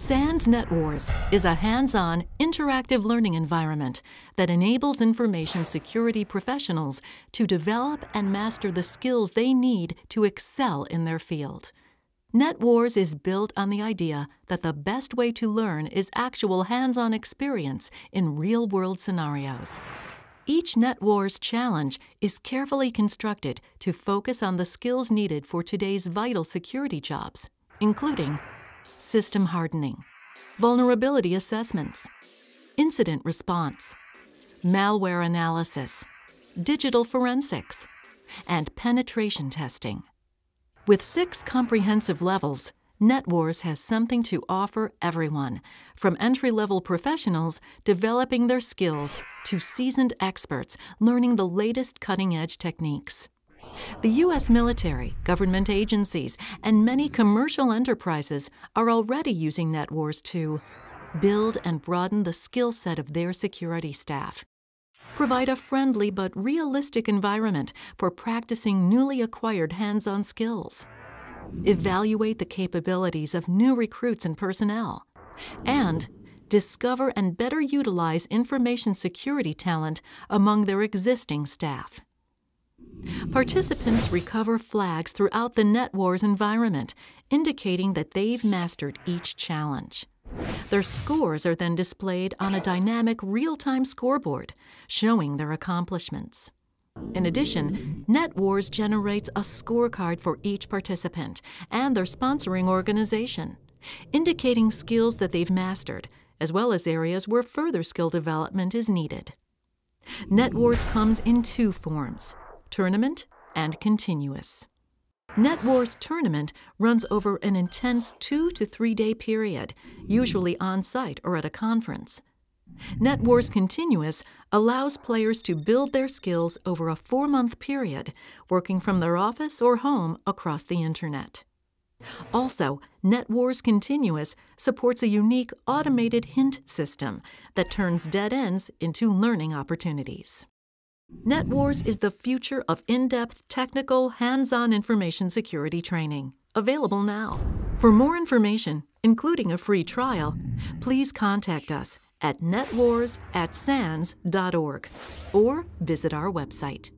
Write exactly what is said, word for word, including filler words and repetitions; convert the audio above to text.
SANS NetWars is a hands-on, interactive learning environment that enables information security professionals to develop and master the skills they need to excel in their field. NetWars is built on the idea that the best way to learn is actual hands-on experience in real-world scenarios. Each NetWars challenge is carefully constructed to focus on the skills needed for today's vital security jobs, including system hardening, vulnerability assessments, incident response, malware analysis, digital forensics, and penetration testing. With six comprehensive levels, NetWars has something to offer everyone, from entry-level professionals developing their skills to seasoned experts learning the latest cutting-edge techniques. The U S military, government agencies, and many commercial enterprises are already using NetWars to build and broaden the skill set of their security staff, provide a friendly but realistic environment for practicing newly acquired hands-on skills, evaluate the capabilities of new recruits and personnel, and discover and better utilize information security talent among their existing staff. Participants recover flags throughout the NetWars environment, indicating that they've mastered each challenge. Their scores are then displayed on a dynamic real-time scoreboard, showing their accomplishments. In addition, NetWars generates a scorecard for each participant and their sponsoring organization, indicating skills that they've mastered, as well as areas where further skill development is needed. NetWars comes in two forms: tournament and continuous. NetWars Tournament runs over an intense two to three day period, usually on-site or at a conference. NetWars Continuous allows players to build their skills over a four-month period, working from their office or home across the internet. Also, NetWars Continuous supports a unique automated hint system that turns dead ends into learning opportunities. NetWars is the future of in-depth, technical, hands-on information security training, available now. For more information, including a free trial, please contact us at netwars at sans dot org or visit our website.